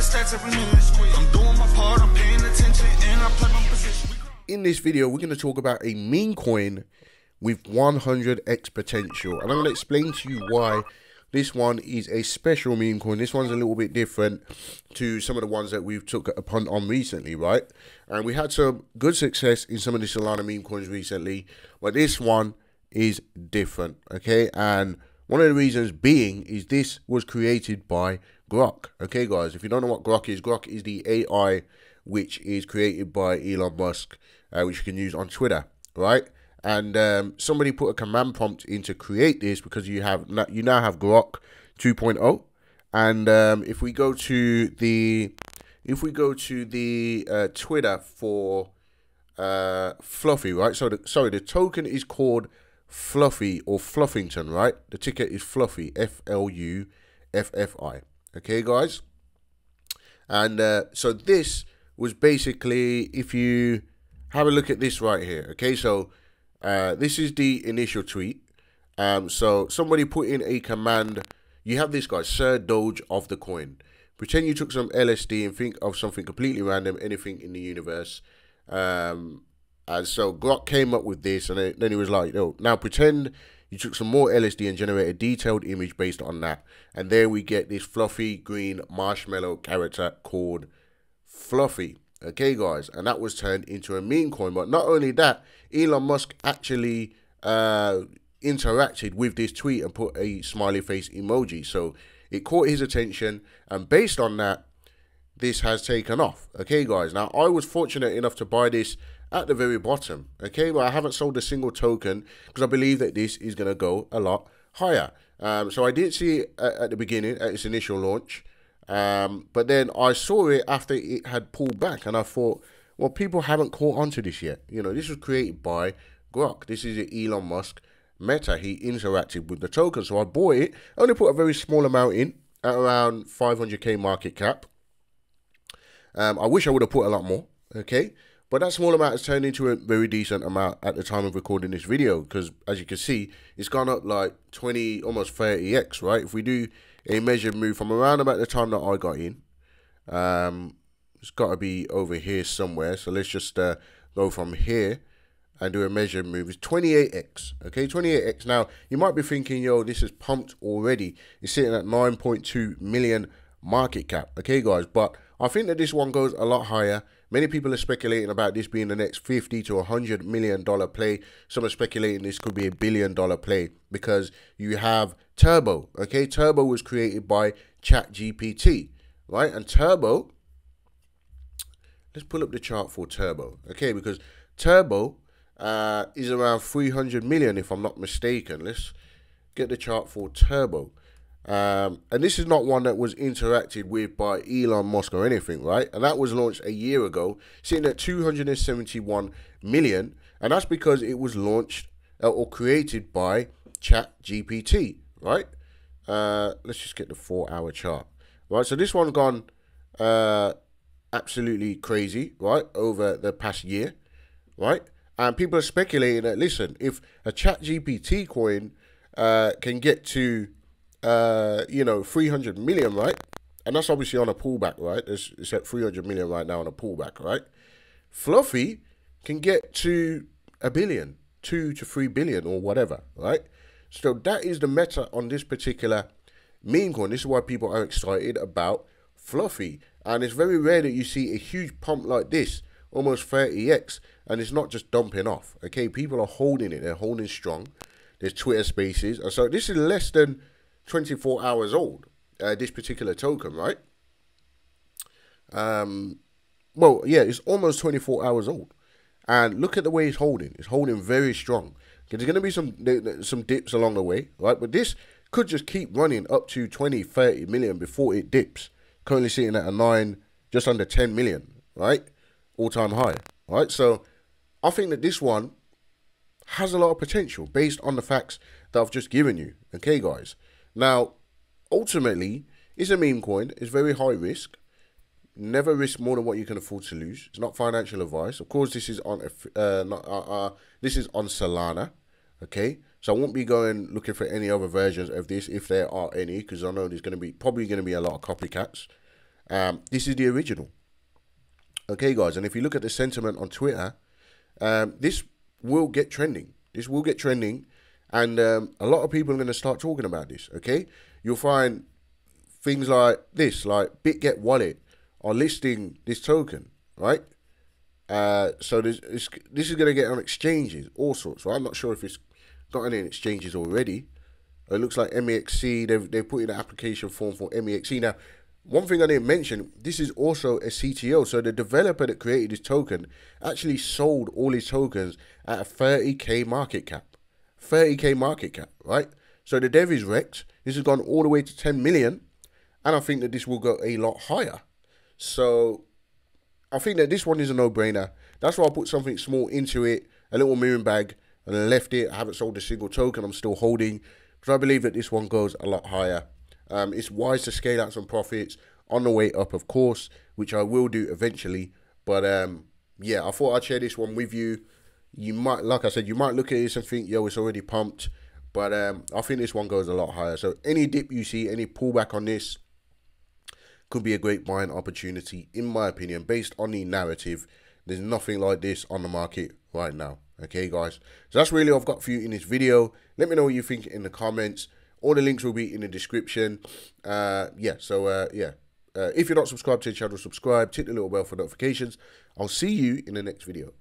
this tax every minute. I'm doing my part, I'm paying attention, and I play my position. In this video, we're going to talk about a meme coin with 100x potential, and I'm going to explain to you why this one is a special meme coin. This one's a little bit different to some of the ones that we've took a punt on recently, right? And we had some good success in some of the Solana meme coins recently, but this one is different, okay? And one of the reasons being is this was created by Grok. Okay, guys, if you don't know what Grok is the AI which is created by Elon Musk, which you can use on Twitter, right? And somebody put a command prompt in to create this because you now have Grok 2.0. And if we go to the Twitter for Fluffy, right? So the token is called Fluffy or Fluffington, right? The ticket is Fluffy, FLUFFI. Okay, guys. And so this was basically, if you have a look at this right here, okay, so this is the initial tweet. So somebody put in a command. You have this guy, Sir Doge of the Coin. Pretend you took some LSD and think of something completely random, anything in the universe. And so Grok came up with this, and then he was like, "No, now pretend you took some more LSD and generate a detailed image based on that." And there we get this fluffy green marshmallow character called Fluffy. Okay, guys, and that was turned into a meme coin. But not only that, Elon Musk actually interacted with this tweet and put a smiley face emoji. So it caught his attention, and based on that, this has taken off. Okay, guys, now I was fortunate enough to buy this at the very bottom. Okay, but I haven't sold a single token because I believe that this is going to go a lot higher. So I did see it at the beginning, at its initial launch. But then I saw it after it had pulled back, and I thought, well, people haven't caught onto this yet. You know, this was created by Grok. This is Elon Musk Meta. He interacted with the token, so I bought it. I only put a very small amount in, at around 500k market cap. I wish I would have put a lot more, okay? But that small amount has turned into a very decent amount at the time of recording this video, because as you can see, it's gone up like 20, almost 30x, right? If we do a measured move from around about the time that I got in, it's got to be over here somewhere. So let's just go from here and do a measured move. It's 28x, okay? 28x. Now, you might be thinking, yo, this is pumped already. It's sitting at 9.2 million market cap, okay, guys? But I think that this one goes a lot higher. Many people are speculating about this being the next $50 to $100 million play. Some are speculating this could be a $1 billion play because you have Turbo. Okay, Turbo was created by ChatGPT, right? And Turbo, let's pull up the chart for Turbo. Okay, because Turbo is around 300 million, if I'm not mistaken. Let's get the chart for Turbo. And this is not one that was interacted with by Elon Musk or anything, right? And that was launched a year ago, sitting at 271 million. And that's because it was launched or created by ChatGPT, right? Let's just get the 4-hour chart, right? So this one's gone absolutely crazy, right? Over the past year, right? And people are speculating that, listen, if a ChatGPT coin can get to you know, 300 million, right? And that's obviously on a pullback, right? It's at 300 million right now on a pullback, right? Fluffy can get to $1 billion, 2 to 3 billion or whatever, right? So that is the meta on this particular meme coin. This is why people are excited about Fluffy. And it's very rare that you see a huge pump like this, almost 30x, and it's not just dumping off, okay? People are holding it. They're holding strong. There's Twitter spaces. And so this is less than 24 hours old, this particular token, right? Well, yeah, it's almost 24 hours old, and look at the way it's holding. It's holding very strong. There's going to be some dips along the way, right? But this could just keep running up to 20, 30 million before it dips. Currently sitting at a 9, just under 10 million, right? All-time high, right? So I think that this one has a lot of potential based on the facts that I've just given you, okay, guys? Now, ultimately, it's a meme coin. It's very high risk. Never risk more than what you can afford to lose. It's not financial advice. Of course, this is on this is on Solana. Okay, so I won't be going looking for any other versions of this if there are any, because I know there's going to be probably going to be a lot of copycats. This is the original. Okay, guys, and if you look at the sentiment on Twitter, this will get trending. This will get trending, and a lot of people are going to start talking about this, okay? You'll find things like this, like BitGetWallet are listing this token, right? So this is going to get on exchanges, all sorts. So I'm not sure if it's got any exchanges already. It looks like MEXC, they've put in an application form for MEXC. Now, one thing I didn't mention, this is also a CTO. So the developer that created this token actually sold all his tokens at a 30K market cap. 30K market cap, right? So the dev is wrecked. This has gone all the way to 10 million. And I think that this will go a lot higher. So I think that this one is a no-brainer. That's why I put something small into it, a little mirroring bag, and I left it. I haven't sold a single token. I'm still holding because I believe that this one goes a lot higher. It's wise to scale out some profits on the way up, of course, which I will do eventually. But yeah, I thought I'd share this one with you. You might, like I said, you might look at this and think, yo, it's already pumped. But I think this one goes a lot higher. So any dip you see, any pullback on this could be a great buying opportunity, in my opinion, based on the narrative. There's nothing like this on the market right now. Okay, guys. So that's really all I've got for you in this video. Let me know what you think in the comments. All the links will be in the description. If you're not subscribed to the channel, subscribe. Tick the little bell for notifications. I'll see you in the next video.